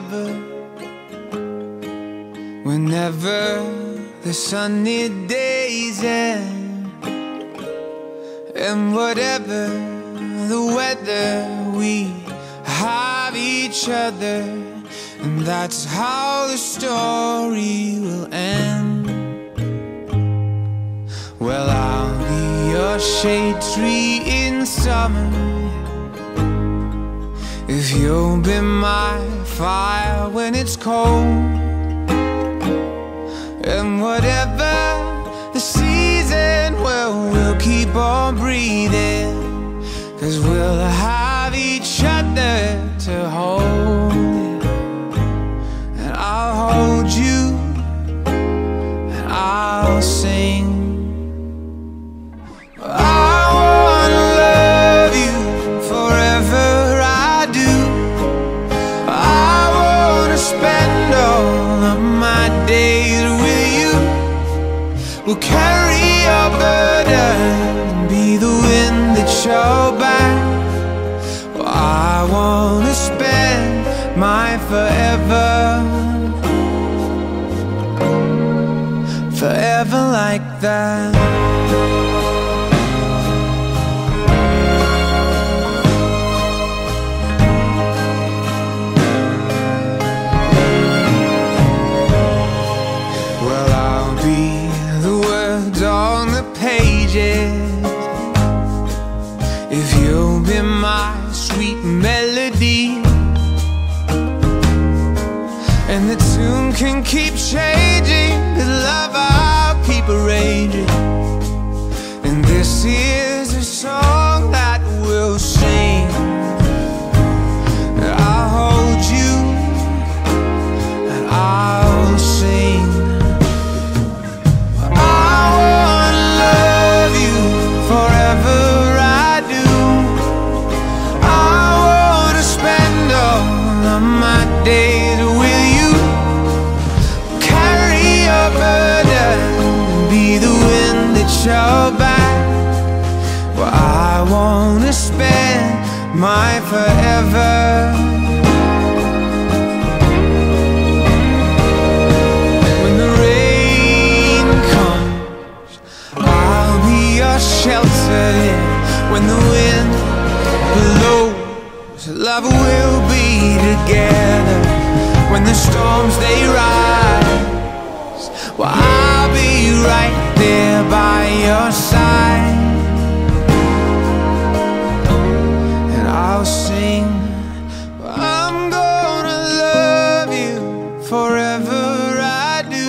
discover whenever the sunny days end, and whatever the weather, we have each other, and that's how the story will end. Well, I'll be your shade tree in summer, if you'll be my fire when it's cold. And whatever the season, well, we'll keep on breathing, 'cause we'll have each other to hold. And I'll hold you, and I'll sing. I wanna love you forever, I do. I wanna spend all of my days with you. We'll carry our burden, be the wind that your back. Well, I wanna spend my forever, forever like that. If you'll be my sweet melody, and the tune can keep changing, but love I'll keep arranging. And this is a song that we'll sing. And I'll hold you, and I'll sing. Your back. Well, I wanna spend my forever. When the rain comes, I'll be your shelter. When the wind blows, love will be together. When the storms they rise, well, I'll be right there by your side, and I'll sing. I'm gonna love you forever, I do.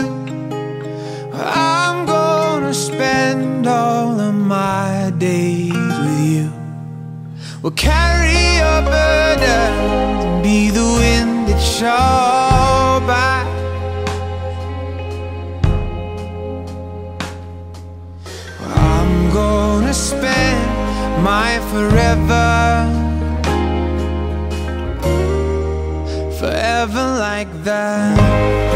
I'm gonna spend all of my days with you. We'll carry your burden, be the wind that your back. Gonna spend my forever, forever like that.